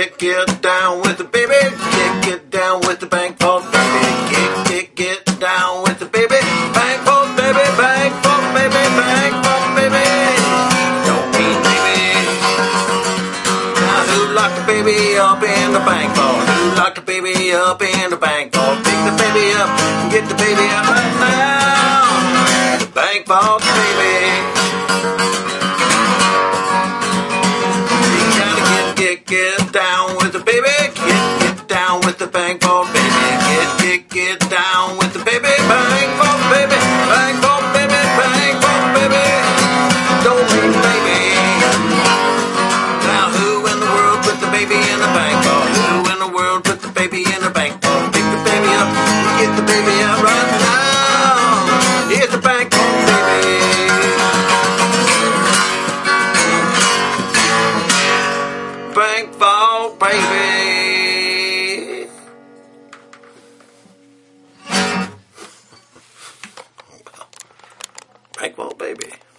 Kick it down with the baby. Kick it down with the bang for baby. Kick it down with the baby. Bang for baby. Bang for baby. Bang for baby. Don't be baby. Now who locked the baby up in the bang for? Who locked the baby up in the bang for? Pick the baby up and get the baby out right now. The bang for baby. Get down with the baby, get down with the bang for baby, get down with the baby, bang for baby, bang for baby, bang for baby, don't leave the baby. Now who in the world put the baby in the bang for? Who in the world put the baby in the bang for? Pick the baby up, get the baby out right now. Here's the bang for baby. Bang for baby. Bang for baby.